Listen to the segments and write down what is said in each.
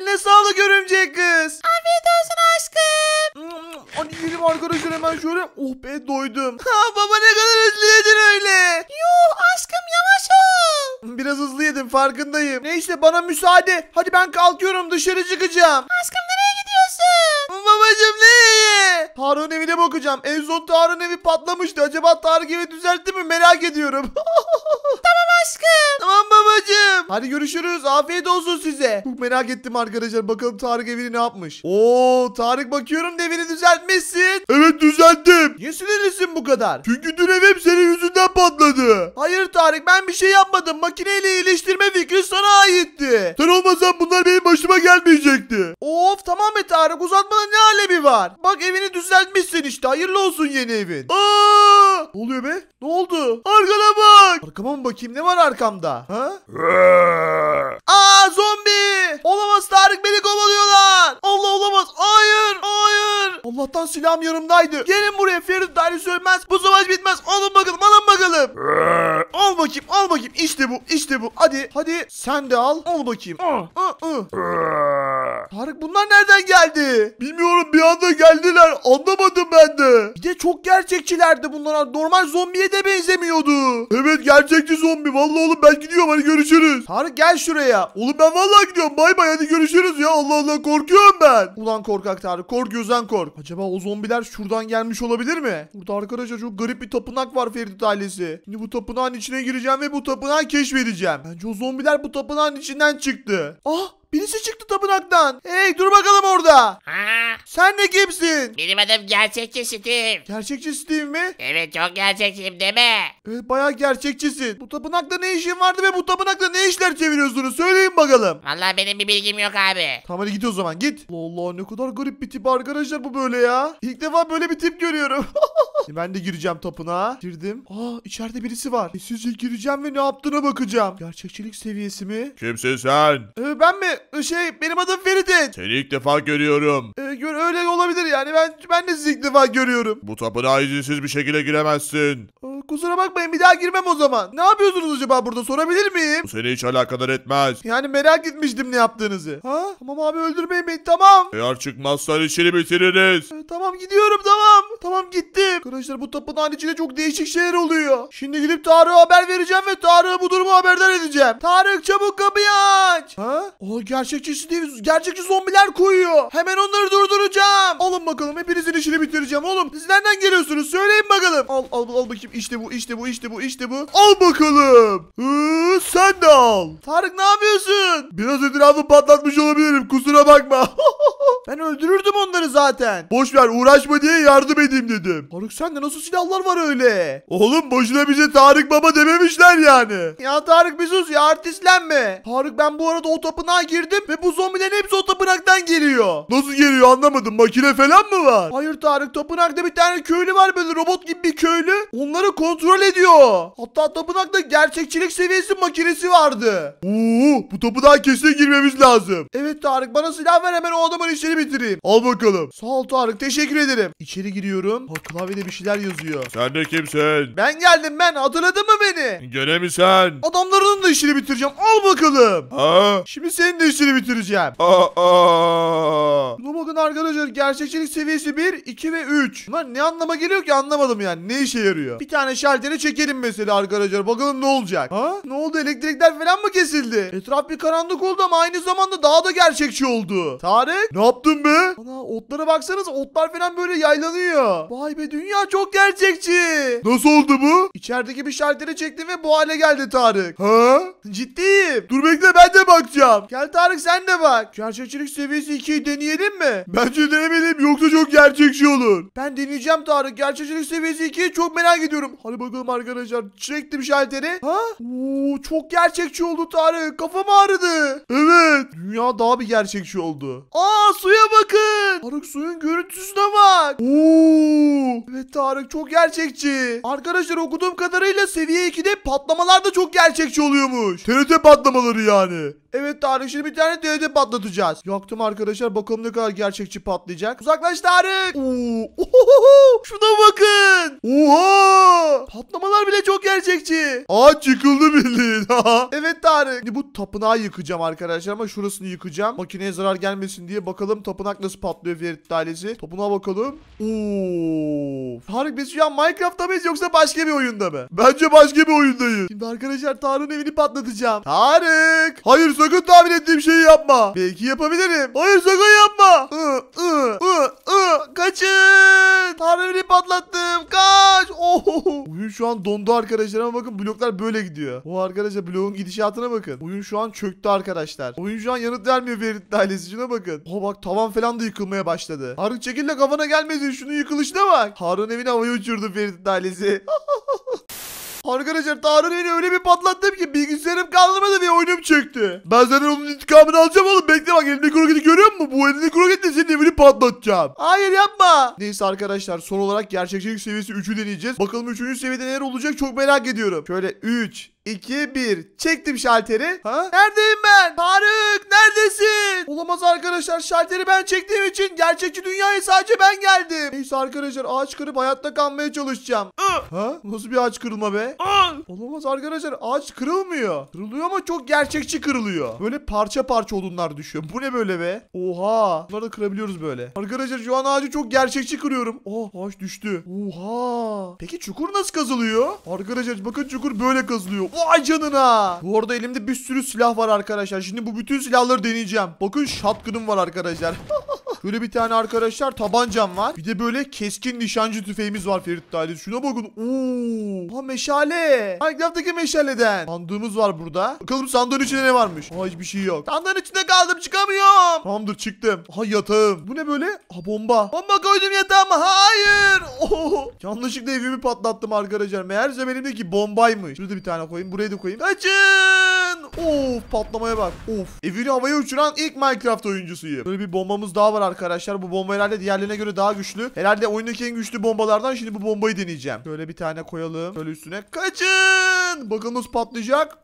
Eline sağlık örümcek kız. Afiyet olsun aşkım. Hadi yiyelim arkadaşlar hemen şöyle. Oh be doydum. Ha baba ne kadar hızlı yedin öyle. Yuh aşkım yavaş ol. Biraz hızlı yedim farkındayım. Neyse bana müsaade. Hadi ben kalkıyorum dışarı çıkacağım. Aşkım nereye gidiyorsun? Babacım nereye? Tarık'ın evine bakacağım. En son Tarık'ın evi patlamıştı. Acaba Tarık evi düzeltti mi merak ediyorum. Tamam aşkım. Tamam babacığım. Hadi görüşürüz. Afiyet olsun size. Çok merak ettim arkadaşlar. Bakalım Tarık evini ne yapmış. Oo Tarık bakıyorum da evini düzeltmişsin. Evet düzelttim. Niye sinirlisin bu kadar? Çünkü dün evim senin yüzünden patladı. Hayır Tarık ben bir şey yapmadım. Makineyle iyileştirme fikri sana aitti. Sen olmasan bunlar benim başıma gelmeyecekti. Of tamam be Tarık uzatmanın ne alemi var? Bak evini düzeltmişsin işte. Hayırlı olsun yeni evin. Aa! Ne oluyor be? Ne oldu? Arkana bak. Arkama mı bakayım? Ne var arkamda? Ha? Aa zombi! Olamaz Tarık beni kovalıyorlar. Allah olamaz. Hayır. Hayır. Allah'tan silahım yanımdaydı. Gelin buraya Ferit dairesi ölmez. Bu savaş bitmez. Alın bakalım. Alın bakalım. Al bakayım. Al bakayım. İşte bu. İşte bu. Hadi. Hadi. Sen de al. Al bakayım. Tarık bunlar nereden geldi? Bilmiyorum bir anda geldiler. Anlamadım ben de. Bir de çok gerçekçilerdi bunlar. Normal zombiye de benzemiyordu. Evet gerçekçi zombi. Vallahi oğlum ben gidiyorum hadi görüşürüz. Tarık gel şuraya. Oğlum ben vallahi gidiyorum. Bay bay hadi görüşürüz ya. Allah Allah korkuyorum ben. Ulan korkak Tarık. Kork gözden kork. Acaba o zombiler şuradan gelmiş olabilir mi? Burada arkadaşlar çok garip bir tapınak var Feridit ailesi. Şimdi bu tapınağın içine gireceğim ve bu tapınağı keşfedeceğim. Bence o zombiler bu tapınağın içinden çıktı. Ah! Birisi çıktı tapınaktan. Hey dur bakalım orada. Ha. Sen de kimsin? Benim adım gerçekçi Steve. Gerçekçi Steve mi? Evet çok gerçekçiyim deme. Evet bayağı gerçekçisin. Bu tapınakta ne işin vardı ve bu tapınakta ne işler çeviriyorsunuz? Söyleyin bakalım. Vallahi benim bir bilgim yok abi. Tamam hadi git o zaman git. Allah Allah ne kadar garip bir tip arkadaşlar bu böyle ya. İlk defa böyle bir tip görüyorum. Ben de gireceğim tapınağa. Girdim. Aa içeride birisi var. Sessizce gireceğim ve ne yaptığına bakacağım. Gerçekçilik seviyesi mi? Kimsin sen? Ben mi? Benim adım Feridit. Seni ilk defa görüyorum. Öyle olabilir yani ben de sizi ilk defa görüyorum. Bu tapınağa izinsiz bir şekilde giremezsin. Kusura bakmayın bir daha girmem o zaman. Ne yapıyorsunuz acaba burada sorabilir miyim? Bu seni hiç alakadar etmez. Yani merak etmiştim ne yaptığınızı. Ha? Tamam abi öldürmeyin beni tamam. Eğer çıkmazsan işini bitiririz. Tamam gidiyorum tamam. Tamam gittim. Arkadaşlar bu tapınağın içinde çok değişik şeyler oluyor. Şimdi gidip Tarık'a haber vereceğim ve Tarık'a bu durumu haberdar edeceğim. Tarık çabuk kapıyı aç. Ha? O gerçekçi zombiler koyuyor. Hemen onları durduracağım. Alın bakalım hepinizin işini bitireceğim oğlum. Siz nereden geliyorsunuz söyleyin bakalım. Al bakayım işte. İşte bu. Al bakalım. Sen de al. Tarık ne yapıyorsun? Biraz etrafı patlatmış olabilirim. Kusura bakma. Ben öldürürdüm onları zaten. Boşver uğraşma diye yardım edeyim dedim. Tarık sende nasıl silahlar var öyle? Oğlum boşuna bize Tarık baba dememişler yani. Ya Tarık bir sus ya artistlenme. Tarık ben bu arada o tapınağa girdim ve bu zombilerin hepsi o tapınaktan geliyor. Nasıl geliyor anlamadım. Makine falan mı var? Hayır Tarık tapınakta bir tane köylü var böyle robot gibi bir köylü. Onları kontrol ediyor. Hatta tapınakta gerçekçilik seviyesi makinesi vardı. Bu tapınağa kesin girmemiz lazım. Evet Tarık bana silah ver hemen o adamın işini bitireyim. Al bakalım. Sağ ol Tarık teşekkür ederim. İçeri giriyorum. Bak klavyede bir şeyler yazıyor. Sen de kimsin? Ben geldim ben hatırladın mı beni? Gene mi sen? Adamların da işini bitireceğim. Al bakalım. Ha? Şimdi senin de işini bitireceğim. Buna bakın arkadaşlar gerçekçilik seviyesi 1, 2 ve 3. Bunlar ne anlama geliyor ki anlamadım yani ne işe yarıyor. Bir tane şalteri çekelim mesela arkadaşlar. Bakalım ne olacak? Ha? Ne oldu? Elektrikler falan mı kesildi? Etraf bir karanlık oldu ama aynı zamanda daha da gerçekçi oldu. Tarık? Ne yaptın be? Ana otlara baksanız otlar falan böyle yaylanıyor. Vay be dünya çok gerçekçi. Nasıl oldu bu? İçerideki bir şalteri çektim ve bu hale geldi Tarık. Ha? Ciddiyim. Dur bekle ben de bakacağım. Gel Tarık sen de bak. Gerçekçilik seviyesi 2'yi deneyelim mi? Bence deneyelim yoksa çok gerçekçi olur. Ben deneyeceğim Tarık. Gerçekçilik seviyesi 2'yi çok merak ediyorum. Hadi bakalım arkadaşlar. Çektim şalteri. Ha? Oo, çok gerçekçi oldu Tarık. Kafam ağrıdı. Evet. Dünya daha bir gerçekçi oldu. Aa suya bakın. Tarık suyun görüntüsüne bak. Oo. Evet Tarık çok gerçekçi. Arkadaşlar okuduğum kadarıyla seviye 2'de patlamalar da çok gerçekçi oluyormuş. TNT patlamaları yani. Evet Tarık şimdi bir tane TNT patlatacağız. Yaktım arkadaşlar bakalım ne kadar gerçekçi patlatacağız. patlayacak. Uzaklaş Tarık. Ohohoho. Şuna bakın. Oha. Patlamalar bile çok gerçekçi. Aa çıkıldı bildiğin. Evet Tarık. Şimdi bu tapınağı yıkacağım arkadaşlar ama şurasını yıkacağım. Makineye zarar gelmesin diye. Bakalım tapınak nasıl patlıyor Ferit ailesi. Tapınağa bakalım. Oo. Tarık biz şu an Minecraft'ta mıyız yoksa başka bir oyunda mı? Bence başka bir oyundayız. Şimdi arkadaşlar Tarık'ın evini patlatacağım. Tarık. Hayır sakın tahmin ettiğim şeyi yapma. Belki yapabilirim. Hayır sakın yapma. Kaçın. Tarık'ın evini patlattım. Kaç. Oh. Oyun şu an dondu arkadaşlar ama bakın bloklar böyle gidiyor. O arkadaşlar bloğun gidişatına bakın. Oyun şu an çöktü arkadaşlar. Oyun şu an yanıt vermiyor Ferit ailesi. Şuna bakın. Oh bak tavan falan da yıkılmaya başladı. Tarık çekil de kafana gelmesin. Şunun yıkılışına bak. Tarık'ın evini havaya uçurdu Ferit ailesi. Arkadaşlar Tarık'ın evini öyle bir patlattım ki bilgisayarım kaldırmadı ve oyunum çöktü. Ben zaten onun intikamını alacağım oğlum. Bekle bak elimdeki kroketi görüyor musun? Bu elimdeki kroketle senin evini patlatacağım. Hayır yapma. Neyse arkadaşlar son olarak gerçekçilik seviyesi 3'ü deneyeceğiz. Bakalım 3. seviyede neler olacak çok merak ediyorum. Şöyle 3... 2, 1. Çektim şalteri. Ha? Neredeyim ben? Tarık neredesin? Olamaz arkadaşlar. Şalteri ben çektiğim için gerçekçi dünyaya sadece ben geldim. Neyse arkadaşlar ağaç kırıp hayatta kalmaya çalışacağım. Ha? Nasıl bir ağaç kırılma be? Olamaz arkadaşlar. Ağaç kırılmıyor. Kırılıyor ama çok gerçekçi kırılıyor. Böyle parça parça odunlar düşüyor. Bu ne böyle be? Oha. Bunları da kırabiliyoruz böyle. Arkadaşlar şu an ağacı çok gerçekçi kırıyorum. Oh ağaç düştü. Oha. Peki çukur nasıl kazılıyor? Arkadaşlar bakın çukur böyle kazılıyor. Vay canına. Bu arada elimde bir sürü silah var arkadaşlar. Şimdi bu bütün silahları deneyeceğim. Bakın shotgun'um var arkadaşlar. Böyle bir tane arkadaşlar tabancam var. Bir de böyle keskin nişancı tüfeğimiz var Ferit ailesi. Şuna bakın. Oo. Ha meşale. Minecraft'taki meşaleden. Sandığımız var burada. Bakalım sandığın içinde ne varmış? Aa hiçbir şey yok. Sandığın içinde kaldım çıkamıyorum. Tamamdır çıktım. Ha yatağım. Bu ne böyle? Ha bomba. Bomba koydum yatağıma. Hayır. Oo. Yanlışlıkla evimi patlattım arkadaşlar. Meğerse benimdeki bombaymış. Şurada bir tane koyayım. Buraya da koyayım. Kaçın. Of patlamaya bak. Of. Evini havaya uçuran ilk Minecraft oyuncusuyum. Böyle bir bombamız daha var arkadaşlar. Bu bomba herhalde diğerlerine göre daha güçlü. Herhalde oyundaki en güçlü bombalardan. Şimdi bu bombayı deneyeceğim. Şöyle bir tane koyalım. Şöyle üstüne. Kaçın. Bakınız patlayacak.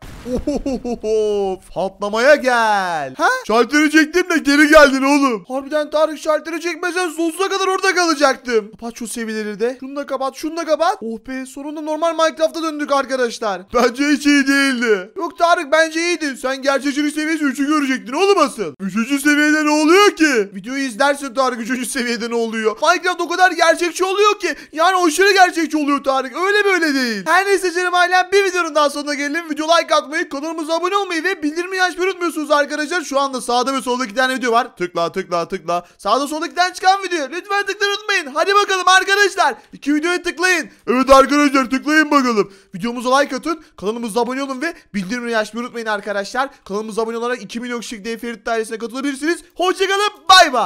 Of. Patlamaya gel. Ha? Şalteri çektim de geri geldin oğlum. Harbiden Tarık şalteri çekmesen sonsuza kadar orada kalacaktım. Kapat şu seviyeleri de. Şunu da kapat. Şunu da kapat. Oh be. Sonunda normal Minecraft'a döndük arkadaşlar. Bence hiç iyi değildi. Yok Tarık bence iyiydin. Sen gerçekçilik seviyesi 3'ü görecektin oğlum asıl. 3. seviyede ne oluyor ki? Videoyu izlersin Tarık 3. seviyede ne oluyor? Minecraft o kadar gerçekçi oluyor ki. Yani aşırı gerçekçi oluyor Tarık. Öyle böyle değil. Her neyse canım ailem bir videonun daha sonuna gelelim. Video like atmayı, kanalımıza abone olmayı ve bildirimi açmayı unutmuyorsunuz arkadaşlar. Şu anda sağda ve solda 2 tane video var. Tıkla tıkla tıkla. Sağda solda 2 tane çıkan video. Lütfen tıklayın unutmayın. Hadi bakalım arkadaşlar. 2 videoya tıklayın. Evet arkadaşlar tıklayın bakalım. Videomuza like atın. Kanalımıza abone olun ve bildirimleri açmayı unutmayın arkadaşlar. Kanalımıza abone olarak 2 milyon kişilik Ferit ailesine katılabilirsiniz. Hoşçakalın. Bay bay.